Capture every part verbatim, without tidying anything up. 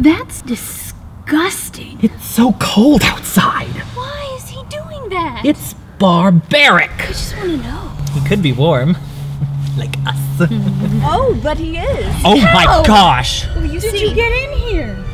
That's disgusting. It's so cold outside. Why is he doing that? It's barbaric. I just want to know. He could be warm. Like us. Oh, but he is. Oh How? My gosh. Well, you Did see, you get in here?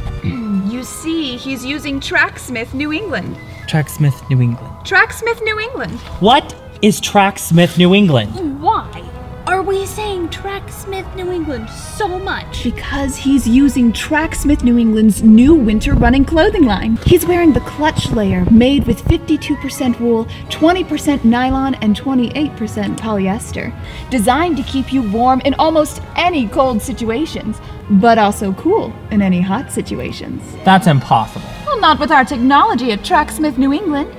You see, he's using Tracksmith New England. Tracksmith New England. Tracksmith New England. What is Tracksmith New England? Why are we saying Tracksmith New England so much? Because he's using Tracksmith New England's new winter running clothing line. He's wearing the clutch layer made with fifty-two percent wool, twenty percent nylon, and twenty-eight percent polyester. Designed to keep you warm in almost any cold situations, but also cool in any hot situations. That's impossible. Well, not with our technology at Tracksmith New England.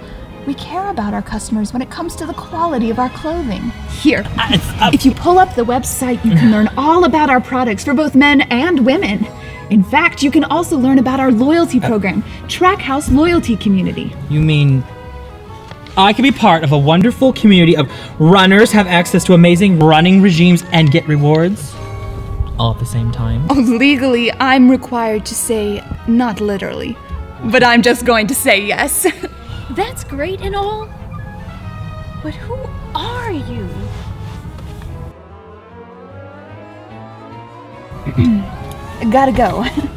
We care about our customers when it comes to the quality of our clothing. Here, if you pull up the website, you can learn all about our products for both men and women. In fact, you can also learn about our loyalty program, Track House Loyalty Community. You mean I can be part of a wonderful community of runners, have access to amazing running regimes, and get rewards? All at the same time? Oh, legally, I'm required to say not literally, but I'm just going to say yes. That's great and all, but who are you? Gotta go.